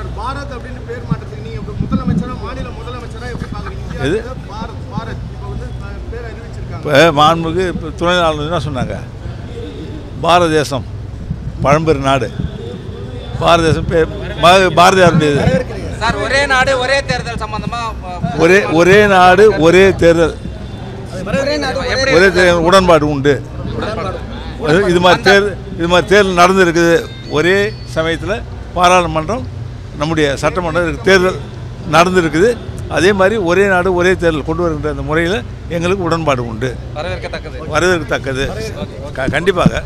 Sir Bharat அப்படினு பேர் மாற்றத்துக்கு நீங்க முதலமைச்சரா மாநில முதலமைச்சரா எப்படி பாக்குறீங்க? இது பாரத் பாரத் இப்போ வந்து பேர் அறிவிச்சிருக்காங்க. மாண்புக்கு துணை ஆளுநர் என்ன சொன்னாங்க? பாரத தேசம் பழம்பெரும் நாடு, பாரத தேசம் பாரதியாருடைய சார். ஒரே நாடு ஒரே தேர்தல் சம்பந்தமா ஒரே நாடு ஒரே தேர்தல் ஒரே தேர்தல் உடன்பாடு உண்டு. இது மாதிரி தேர்தல் நடந்துருக்குது. ஒரே சமயத்தில் பாராளுமன்றம் நம்முடைய சட்டமன்றம் தேர்தல் நடந்துருக்குது. அதே மாதிரி ஒரே நாடு ஒரே தேர்தல் கொண்டு வருகின்ற அந்த முறையில் எங்களுக்கு உடன்பாடு உண்டு. வரவேற்கத்தக்கது கண்டிப்பாக.